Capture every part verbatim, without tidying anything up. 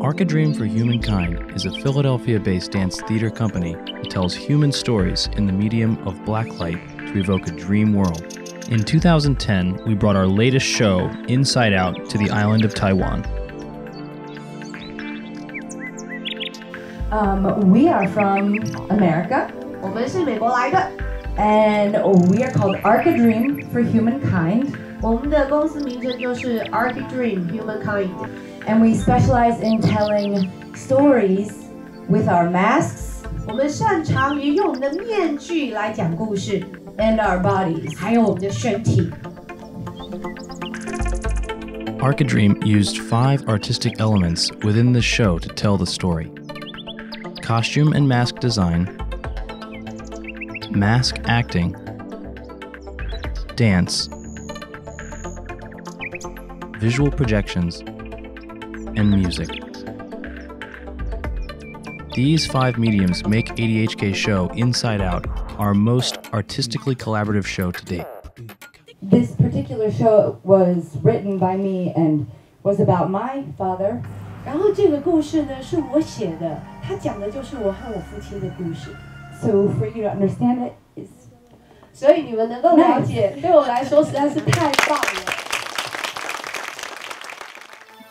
ArcheDream for Humankind is a Philadelphia-based dance theater company that tells human stories in the medium of blacklight to evoke a dream world. In two thousand ten, we brought our latest show, Inside Out, to the island of Taiwan. Um, we are from America, and we are called ArcheDream for Humankind. ArcheDream Humankind. And we specialize in telling stories with our masks and our bodies. ArcheDream used five artistic elements within the show to tell the story: costume and mask design, mask acting, dance, visual projections, and music. These five mediums make A D H K show Inside Out our most artistically collaborative show to date. This particular show was written by me and was about my father. So for you to understand it is... nice.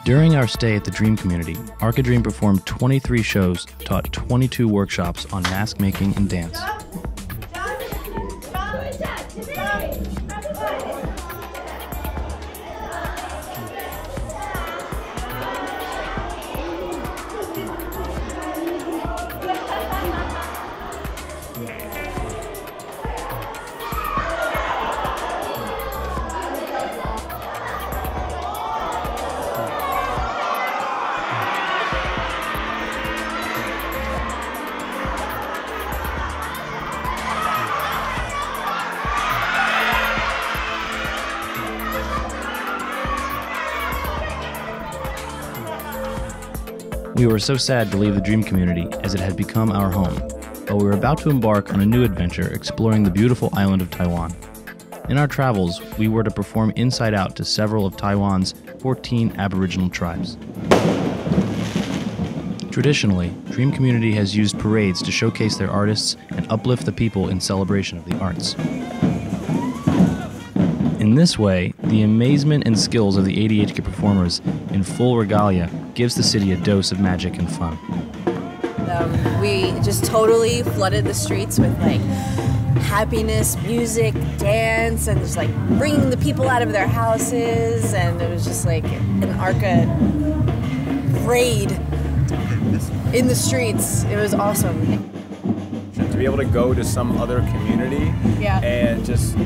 During our stay at the Dream Community, ArcheDream performed twenty-three shows, taught twenty-two workshops on mask making and dance. We were so sad to leave the Dream Community as it had become our home, but we were about to embark on a new adventure exploring the beautiful island of Taiwan. In our travels, we were to perform Inside Out to several of Taiwan's fourteen Aboriginal tribes. Traditionally, Dream Community has used parades to showcase their artists and uplift the people in celebration of the arts. In this way, the amazement and skills of the A D H K performers in full regalia gives the city a dose of magic and fun. Um, we just totally flooded the streets with like happiness, music, dance, and just like bringing the people out of their houses, and it was just like an ARCA raid in the streets. It was awesome. To be able to go to some other community, yeah, and just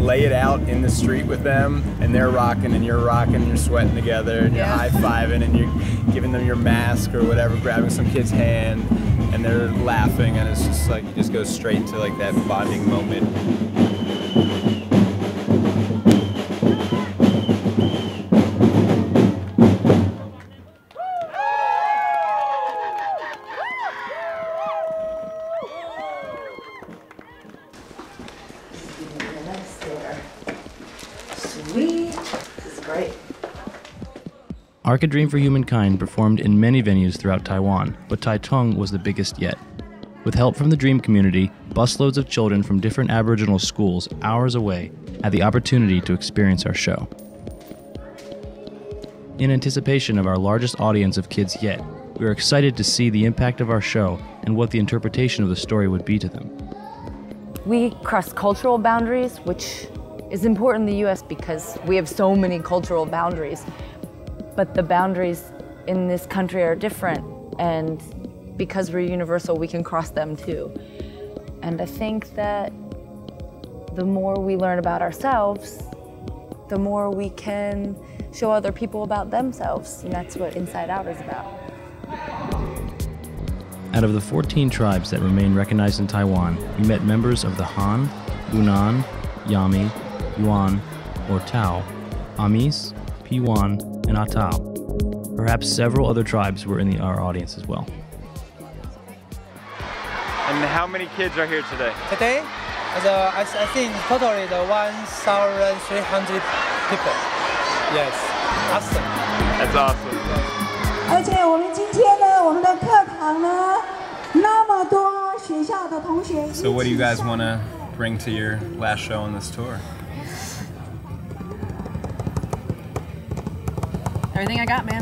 lay it out in the street with them, and they're rocking and you're rocking and you're sweating together and you're, yeah, high-fiving and you're giving them your mask or whatever, grabbing some kid's hand, and they're laughing, and it's just like you just go straight to like that bonding moment. ArcheDream for Humankind performed in many venues throughout Taiwan, but Taitung was the biggest yet. With help from the Dream Community, busloads of children from different Aboriginal schools hours away had the opportunity to experience our show. In anticipation of our largest audience of kids yet, we were excited to see the impact of our show and what the interpretation of the story would be to them. We crossed cultural boundaries, which is important in the U S because we have so many cultural boundaries. But the boundaries in this country are different, and because we're universal, we can cross them too. And I think that the more we learn about ourselves, the more we can show other people about themselves, and that's what Inside Out is about. Out of the fourteen tribes that remain recognized in Taiwan, we met members of the Han, Bunun, Yami, Yuan, or Tao, Amis, Hiwan, and Atao. Perhaps several other tribes were in the, our audience as well. And how many kids are here today? Today, the, I, I think totally the one thousand three hundred people. Yes, awesome. That's awesome. 而且我们今天呢，我们的课堂呢，那么多学校的同学。So what do you guys want to bring to your last show on this tour? Everything I got, man.